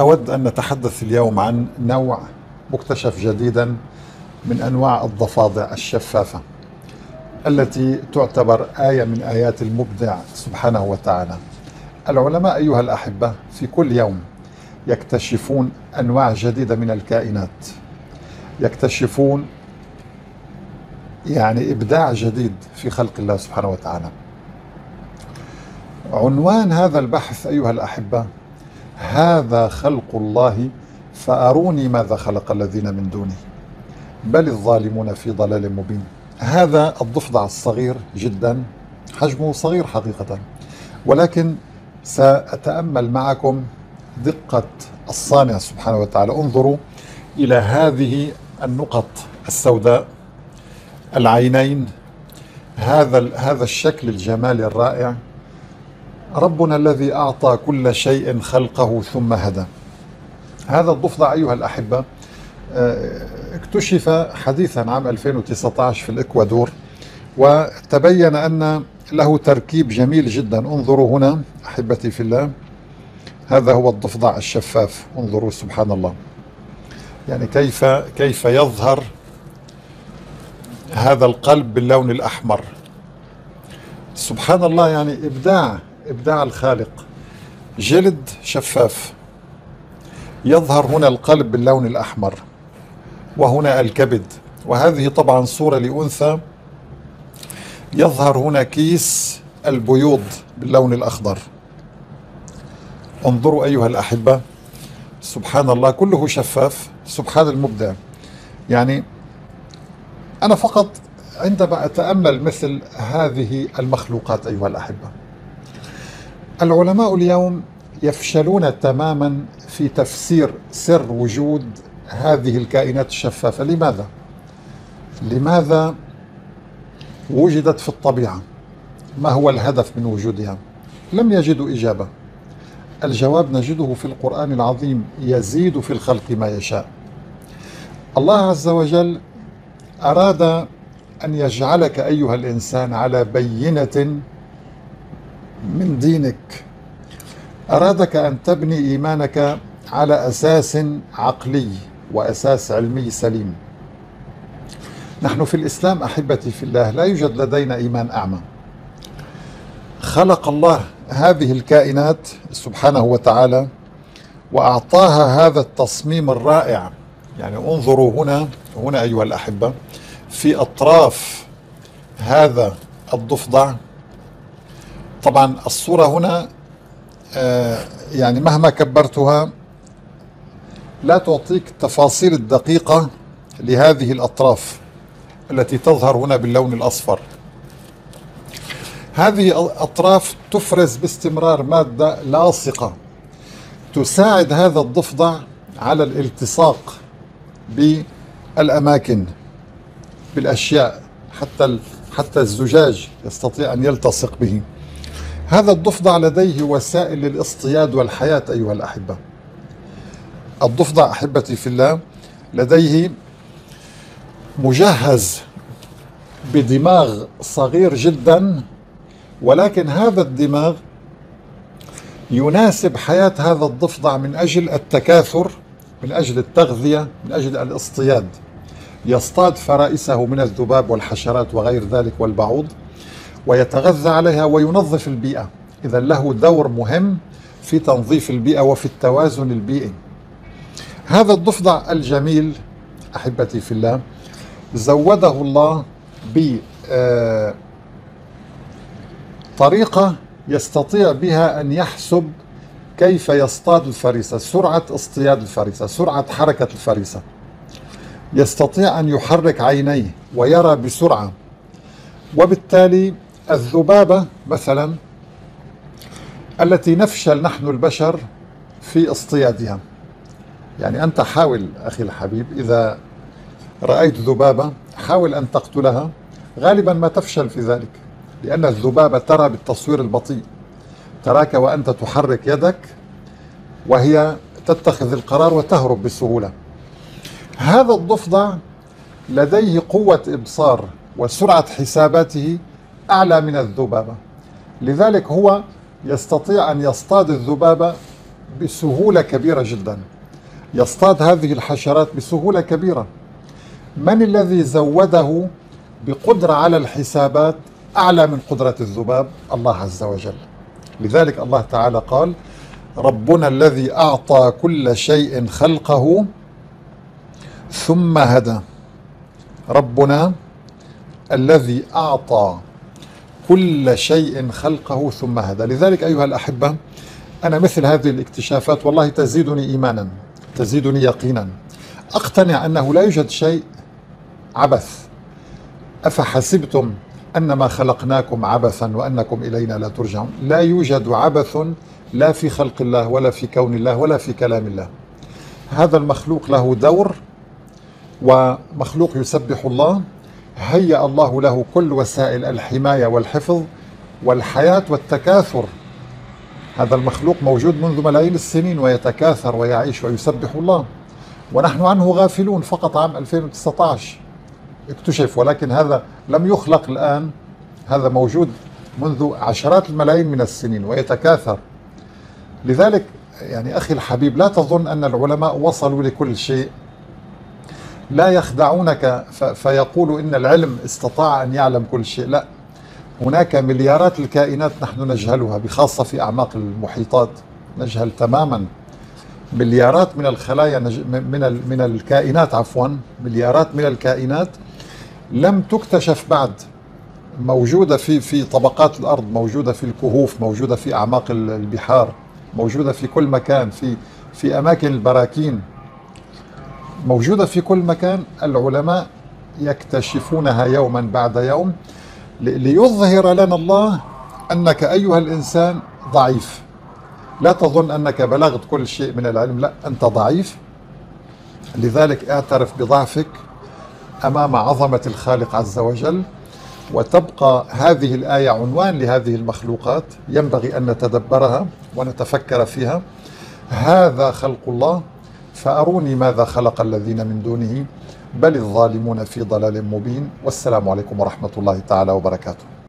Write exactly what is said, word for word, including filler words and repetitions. أود أن نتحدث اليوم عن نوع مكتشف جديدا من أنواع الضفادع الشفافة التي تعتبر آية من آيات المبدع سبحانه وتعالى. العلماء أيها الأحبة في كل يوم يكتشفون أنواع جديدة من الكائنات، يكتشفون يعني إبداع جديد في خلق الله سبحانه وتعالى. عنوان هذا البحث أيها الأحبة: هذا خلق الله فأروني ماذا خلق الذين من دونه بل الظالمون في ضلال مبين. هذا الضفدع الصغير جدا، حجمه صغير حقيقة، ولكن سأتأمل معكم دقة الصانع سبحانه وتعالى. انظروا إلى هذه النقط السوداء، العينين، هذا هذا الشكل الجمالي الرائع. ربنا الذي أعطى كل شيء خلقه ثم هدى. هذا الضفدع أيها الأحبة اكتشف حديثا عام ألفين وتسعة عشر في الإكوادور، وتبين أن له تركيب جميل جدا. انظروا هنا أحبتي في الله، هذا هو الضفدع الشفاف. انظروا سبحان الله، يعني كيف كيف يظهر هذا القلب باللون الأحمر. سبحان الله، يعني إبداع إبداع الخالق. جلد شفاف، يظهر هنا القلب باللون الأحمر، وهنا الكبد، وهذه طبعا صورة لأنثى. يظهر هنا كيس البيوض باللون الأخضر. انظروا أيها الأحبة سبحان الله، كله شفاف. سبحان المبدع. يعني أنا فقط عندما أتأمل مثل هذه المخلوقات أيها الأحبة، العلماء اليوم يفشلون تماما في تفسير سر وجود هذه الكائنات الشفافة. لماذا؟ لماذا وجدت في الطبيعة؟ ما هو الهدف من وجودها؟ لم يجدوا إجابة. الجواب نجده في القرآن العظيم: يزيد في الخلق ما يشاء. الله عز وجل أراد أن يجعلك أيها الإنسان على بينة من دينك، أرادك أن تبني إيمانك على أساس عقلي وأساس علمي سليم. نحن في الإسلام أحبتي في الله لا يوجد لدينا إيمان أعمى. خلق الله هذه الكائنات سبحانه وتعالى وأعطاها هذا التصميم الرائع. يعني انظروا هنا هنا أيها الأحبة في أطراف هذا الضفدع. طبعا الصورة هنا يعني مهما كبرتها لا تعطيك التفاصيل الدقيقة لهذه الأطراف التي تظهر هنا باللون الأصفر. هذه الأطراف تفرز باستمرار مادة لاصقة تساعد هذا الضفدع على الالتصاق بالأماكن، بالأشياء، حتى حتى الزجاج يستطيع أن يلتصق به. هذا الضفدع لديه وسائل للاصطياد والحياة أيها الأحبة. الضفدع أحبتي في الله لديه مجهز بدماغ صغير جدا، ولكن هذا الدماغ يناسب حياة هذا الضفدع من أجل التكاثر، من أجل التغذية، من أجل الاصطياد. يصطاد فرائسه من الذباب والحشرات وغير ذلك والبعوض ويتغذى عليها وينظف البيئة. إذا له دور مهم في تنظيف البيئة وفي التوازن البيئي. هذا الضفدع الجميل أحبتي في الله زوده الله بطريقة يستطيع بها أن يحسب كيف يصطاد الفريسة، سرعة اصطياد الفريسة، سرعة حركة الفريسة. يستطيع أن يحرك عينيه ويرى بسرعة، وبالتالي الذبابة مثلا التي نفشل نحن البشر في اصطيادها. يعني أنت حاول أخي الحبيب، إذا رأيت ذبابة حاول أن تقتلها، غالبا ما تفشل في ذلك، لأن الذبابة ترى بالتصوير البطيء، تراك وأنت تحرك يدك وهي تتخذ القرار وتهرب بسهولة. هذا الضفدع لديه قوة إبصار وسرعة حساباته أعلى من الذبابة، لذلك هو يستطيع أن يصطاد الذبابة بسهولة كبيرة جدا، يصطاد هذه الحشرات بسهولة كبيرة. من الذي زوده بقدرة على الحسابات أعلى من قدرة الذباب؟ الله عز وجل. لذلك الله تعالى قال: ربنا الذي أعطى كل شيء خلقه ثم هدى. ربنا الذي أعطى كل شيء خلقه ثم هدى. لذلك أيها الأحبة، أنا مثل هذه الاكتشافات والله تزيدني إيمانا، تزيدني يقينا، أقتنع أنه لا يوجد شيء عبث. أفحسبتم أنما خلقناكم عبثا وأنكم إلينا لا ترجعون. لا يوجد عبث، لا في خلق الله ولا في كون الله ولا في كلام الله. هذا المخلوق له دور، ومخلوق يسبح الله، هيأ الله له كل وسائل الحماية والحفظ والحياة والتكاثر. هذا المخلوق موجود منذ ملايين السنين ويتكاثر ويعيش ويسبح الله، ونحن عنه غافلون. فقط عام ألفين وتسعة عشر اكتشف، ولكن هذا لم يخلق الآن، هذا موجود منذ عشرات الملايين من السنين ويتكاثر. لذلك يعني أخي الحبيب، لا تظن أن العلماء وصلوا لكل شيء، لا يخدعونك فيقولوا إن العلم استطاع أن يعلم كل شيء. لا، هناك مليارات الكائنات نحن نجهلها، بخاصة في أعماق المحيطات نجهل تماما مليارات من الخلايا، من من الكائنات عفوا مليارات من الكائنات لم تكتشف بعد، موجودة في في طبقات الأرض، موجودة في الكهوف، موجودة في أعماق البحار، موجودة في كل مكان، في في أماكن البراكين، موجودة في كل مكان. العلماء يكتشفونها يوما بعد يوم ليظهر لنا الله أنك أيها الإنسان ضعيف. لا تظن أنك بلغت كل شيء من العلم، لا، أنت ضعيف. لذلك اعترف بضعفك أمام عظمة الخالق عز وجل. وتبقى هذه الآية عنوان لهذه المخلوقات، ينبغي أن نتدبرها ونتفكر فيها. هذا خلق الله فأروني ماذا خلق الذين من دونه بل الظالمون في ضلال مبين. والسلام عليكم ورحمة الله تعالى وبركاته.